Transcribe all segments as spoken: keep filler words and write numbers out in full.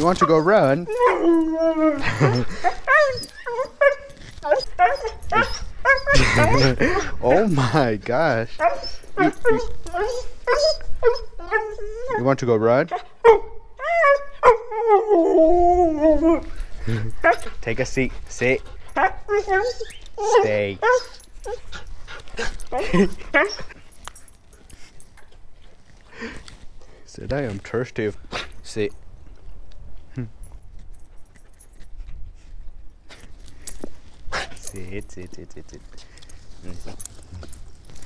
You want to go run? Oh my gosh. You, you, you want to go run? Take a seat. Sit. Stay. Said I am thirsty. Sit. Sit, sit, sit, sit, sit.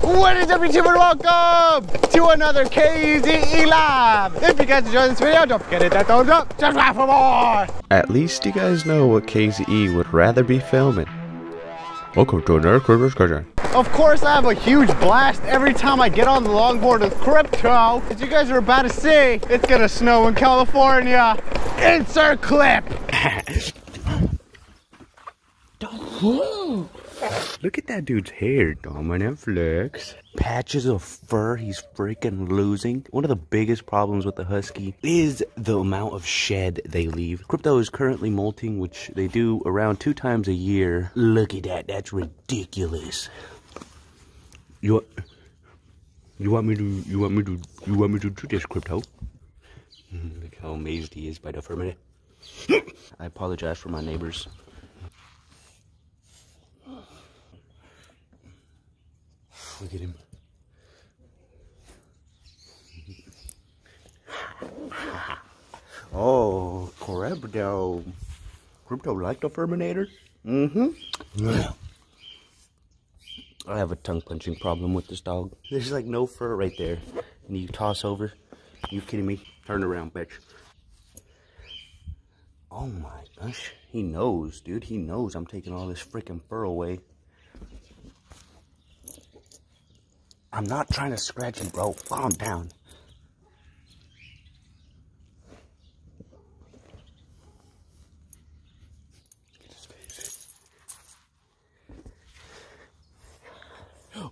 What is up, YouTube, and welcome to another K Z E Lab! If you guys enjoyed this video, don't forget to hit that thumbs up, subscribe for more! At least you guys know what K Z E would rather be filming. Welcome to another Crypto Squadron. Of course, I have a huge blast every time I get on the longboard with Krypto. As you guys are about to see, it's gonna snow in California. Insert clip! Look at that dude's hair, dominant flex. Patches of fur he's freaking losing. One of the biggest problems with the husky is the amount of shed they leave. Krypto is currently molting, which they do around two times a year. Look at that, that's ridiculous. You, you want me to, you want me to, you want me to do this, Krypto? Look how amazed he is by the Furminator. I apologize for my neighbors. Look at him. Oh, Krypto. Krypto like the Furminator? Mm-hmm. Yeah. I have a tongue-punching problem with this dog. There's like no fur right there. And you toss over. You kidding me? Turn around, bitch. Oh my gosh. He knows, dude. He knows I'm taking all this freaking fur away. I'm not trying to scratch him, bro. Calm down.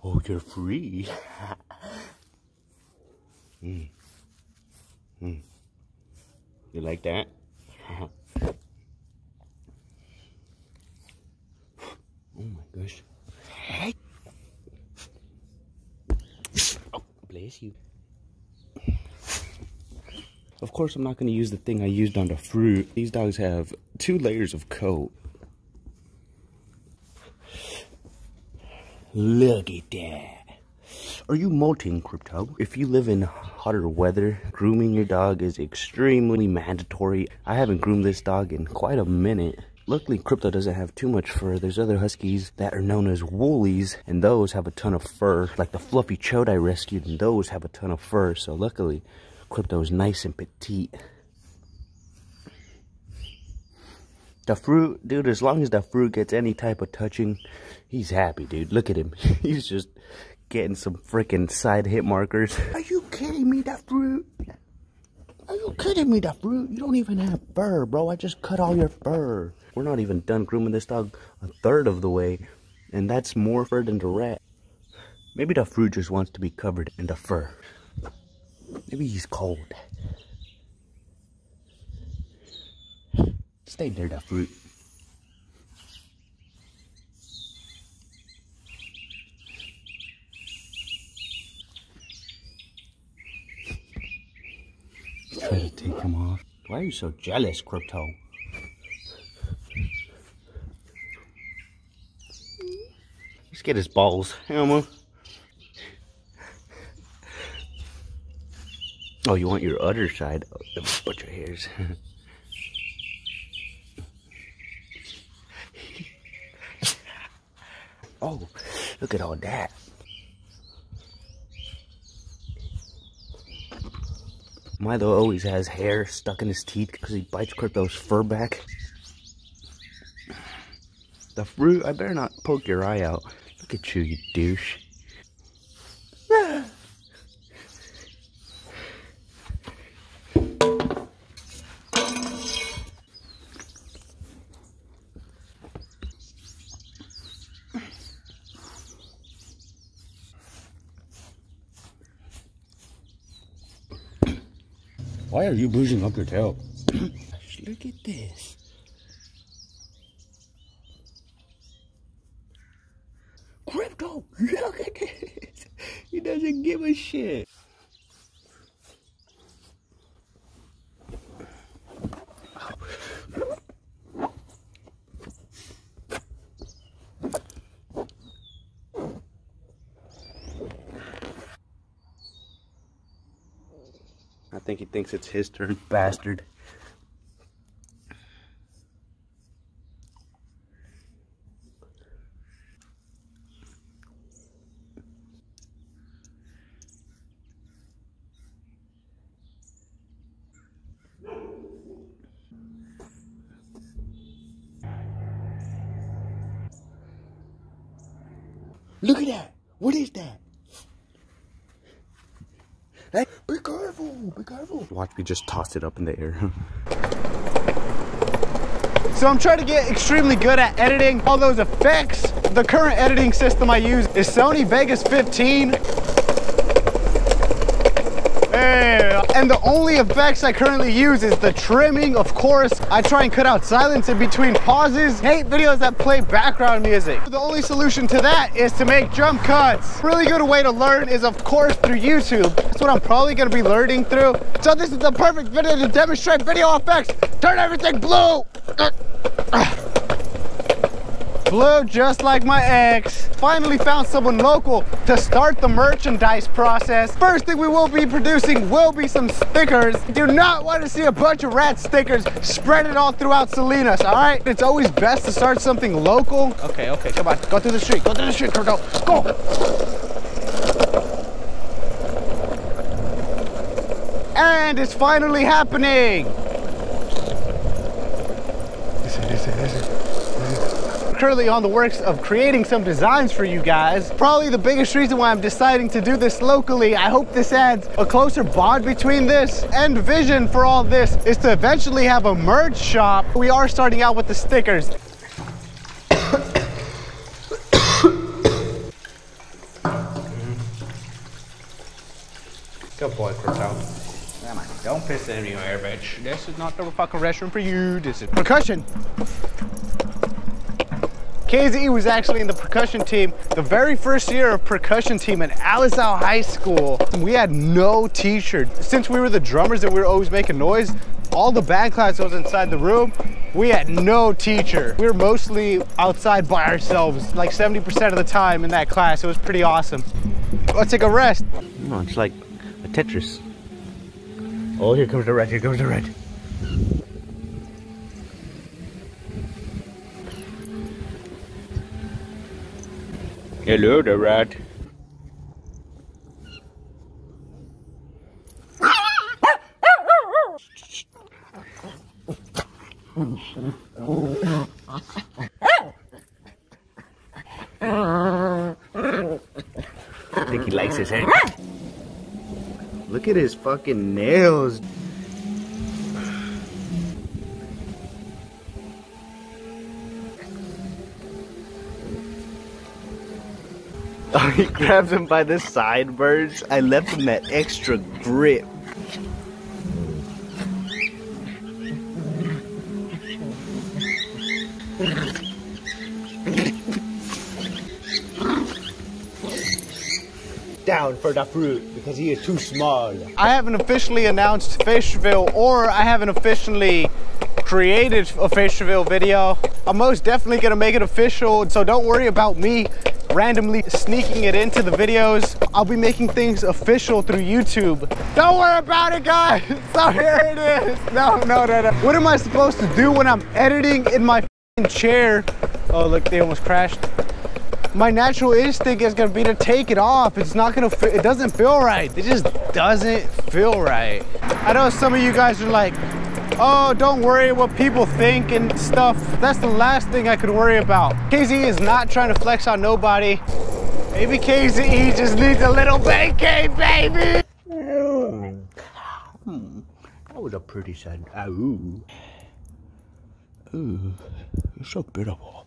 Oh, you're free. mm. Mm. You like that? Oh my gosh. Hey. Bless you. Of course, I'm not going to use the thing I used on the fruit. These dogs have two layers of coat. Look at that. Are you molting, Krypto? If you live in hotter weather, grooming your dog is extremely mandatory. I haven't groomed this dog in quite a minute. Luckily, Krypto doesn't have too much fur. There's other huskies that are known as woolies, and those have a ton of fur. Like the fluffy chode I rescued, and those have a ton of fur. So luckily, Krypto is nice and petite. The fruit, dude, as long as the fruit gets any type of touching, he's happy, dude. Look at him. He's just getting some freaking side hit markers. Are you kidding me, that fruit? Are you kidding me, that fruit? You don't even have fur, bro. I just cut all your fur. We're not even done grooming this dog a third of the way, and that's more fur than the rat. Maybe the fruit just wants to be covered in the fur. Maybe he's cold. Stay near the fruit. Try to take him off. Why are you so jealous, Krypto? Let's get his balls, Elmo. Oh, you want your other side? Oh, bunch of hairs. Oh, look at all that. Milo always has hair stuck in his teeth because he bites Krypto's fur back. The fruit, I better not poke your eye out. Look at you, you douche. Ah. Why are you boozing up your tail? Look at this. Crypto, look at this. He doesn't give a shit. I think he thinks it's his turn, bastard. Look at that! What is that? Hey, be careful! Be careful! Watch me just toss it up in the air. So I'm trying to get extremely good at editing all those effects. The current editing system I use is Sony Vegas fifteen. And the only effects I currently use is the trimming, of course. I try and cut out silence in between pauses. I hate videos that play background music. The only solution to that is to make jump cuts. Really good way to learn is, of course, through YouTube. That's what I'm probably gonna be learning through. So this is the perfect video to demonstrate video effects. Turn everything blue. Blue, just like my ex. Finally found someone local to start the merchandise process. First thing we will be producing will be some stickers. Do not want to see a bunch of rat stickers spread it all throughout Salinas, all right? It's always best to start something local. Okay, okay, come on, go through the street, go through the street, go, go, go. And it's finally happening. Listen, listen, listen. Currently on the works of creating some designs for you guys. Probably the biggest reason why I'm deciding to do this locally, I hope this adds a closer bond between this and vision for all this, is to eventually have a merch shop. We are starting out with the stickers. Good boy, Krypto. Come on, don't piss anywhere, bitch. This is not the fucking restroom for you. This is percussion. K Z E was actually in the percussion team, the very first year of percussion team at Alisal High School. We had no t-shirt. Since we were the drummers and we were always making noise, all the band class was inside the room. We had no teacher. We were mostly outside by ourselves, like seventy percent of the time in that class. It was pretty awesome. Let's take a rest. No, it's like a Tetris. Oh, here comes the red, here comes the red. Hello, the rat. I think he likes his hair. Look at his fucking nails. Oh, he grabs him by the sideburns. I left him that extra grip. Down for the fruit because he is too small. I haven't officially announced Fishville, or I haven't officially created a Fishville video. I'm most definitely gonna make it official, so don't worry about me randomly sneaking it into the videos. I'll be making things official through YouTube. Don't worry about it, guys. So here it is. No, no, no, no. What am I supposed to do when I'm editing in my chair? Oh, look, they almost crashed. My natural instinct is gonna be to take it off. It's not gonna fit, it doesn't feel right. It just doesn't feel right. I know some of you guys are like, oh, don't worry what people think and stuff. That's the last thing I could worry about. K Z E is not trying to flex on nobody. Maybe K Z E just needs a little vacay, baby. That was a pretty sight. Ooh, ooh, it's so beautiful.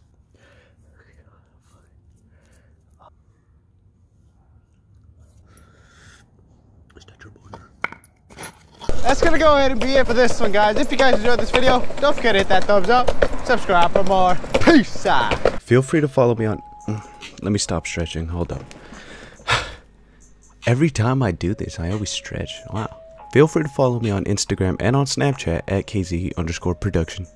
that's gonna go ahead and be it for this one, guys. If you guys enjoyed this video, don't forget to hit that thumbs up, subscribe for more. Peace out. Feel free to follow me on, let me stop stretching, hold up. Every time I do this, I always stretch, wow. Feel free to follow me on Instagram and on Snapchat at K Z E underscore production.